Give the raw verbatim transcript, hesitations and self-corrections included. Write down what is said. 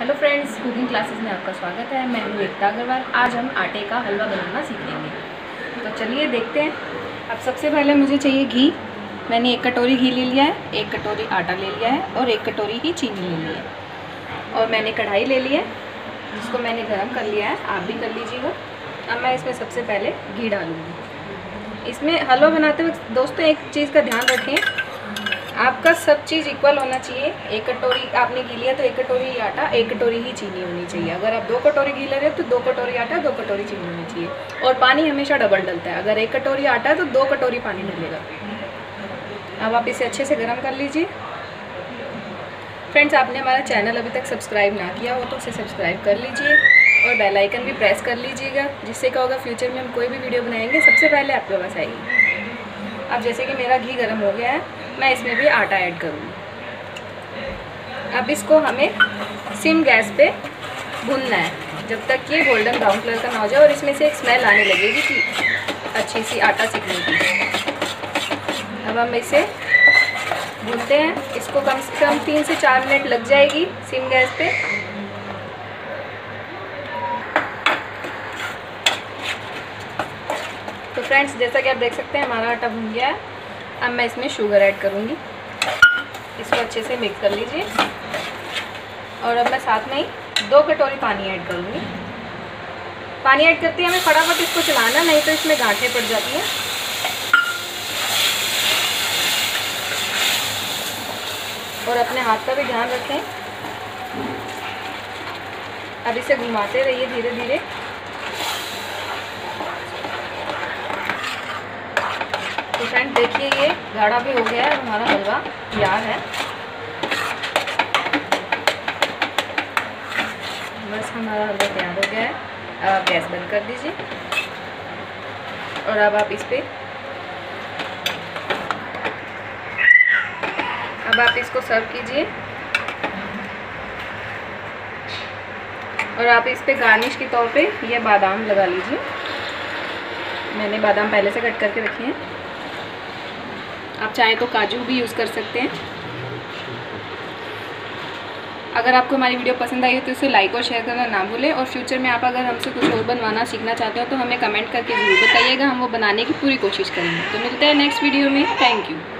Hello friends, cooking classes में आपका स्वागत है। मैं हूँ एकता अग्रवाल। आज हम आटे का हलवा बनाना सीखेंगे, तो चलिए देखते हैं। अब सबसे पहले मुझे चाहिए घी। मैंने एक कटोरी घी ले लिया है, एक कटोरी आटा ले लिया है और एक कटोरी ही चीनी ले ली है। और मैंने कढ़ाई ले ली है जिसको मैंने गर्म कर लिया है, आप भी कर लीजिएगा। अब मैं इसमें सबसे पहले घी डालूँगी। इसमें हलवा बनाते वक्त दोस्तों एक चीज़ का ध्यान रखें, आपका सब चीज़ इक्वल होना चाहिए। एक कटोरी आपने घी लिया तो एक कटोरी ही आटा, एक कटोरी ही चीनी होनी चाहिए। अगर आप दो कटोरी घी ले रहे हो तो दो कटोरी आटा, दो कटोरी चीनी होनी चाहिए। और पानी हमेशा डबल डलता है। अगर एक कटोरी आटा है तो दो कटोरी पानी डलेगा। अब आप इसे अच्छे से गर्म कर लीजिए। फ्रेंड्स, आपने हमारा चैनल अभी तक सब्सक्राइब ना किया हो तो उसे सब्सक्राइब कर लीजिए और बेल आइकन भी प्रेस कर लीजिएगा, जिससे क्या होगा, फ्यूचर में हम कोई भी वीडियो बनाएंगे सबसे पहले आपके पास आएगी। अब जैसे कि मेरा घी गर्म हो गया है, मैं इसमें भी आटा ऐड करूँगी। अब इसको हमें सिम गैस पे भूनना है जब तक ये गोल्डन ब्राउन कलर का ना हो जाए और इसमें से एक स्मेल आने लगेगी कि अच्छी सी आटा सिकने की। अब हम इसे भूनते हैं। इसको कम से कम तीन से चार मिनट लग जाएगी सिम गैस पे। तो फ्रेंड्स, जैसा कि आप देख सकते हैं हमारा आटा भून गया है। अब मैं इसमें शुगर ऐड करूँगी। इसको अच्छे से मिक्स कर लीजिए। और अब मैं साथ में ही दो कटोरी पानी ऐड करूँगी। पानी ऐड करते हैं हमें फटाफट इसको चलाना, नहीं तो इसमें गांठें पड़ जाती हैं। और अपने हाथ का भी ध्यान रखें। अब इसे घुमाते रहिए धीरे धीरे। तो फ्रेंड देखिए, ये गाढ़ा भी हो गया है, हमारा हलवा तैयार है। बस हमारा हलवा तैयार हो गया है। आप गैस बंद कर दीजिए। और अब आप इस पर अब आप इसको सर्व कीजिए। और आप इस पर गार्निश के तौर पे ये बादाम लगा लीजिए। मैंने बादाम पहले से कट करके रखे हैं। आप चाहे तो काजू भी यूज़ कर सकते हैं। अगर आपको हमारी वीडियो पसंद आई हो तो इसे लाइक और शेयर करना ना भूलें। और फ्यूचर में आप अगर हमसे कुछ और बनवाना सीखना चाहते हो तो हमें कमेंट करके ज़रूर बताइएगा, हम वो बनाने की पूरी कोशिश करेंगे। तो मिलते हैं नेक्स्ट वीडियो में। Thank you.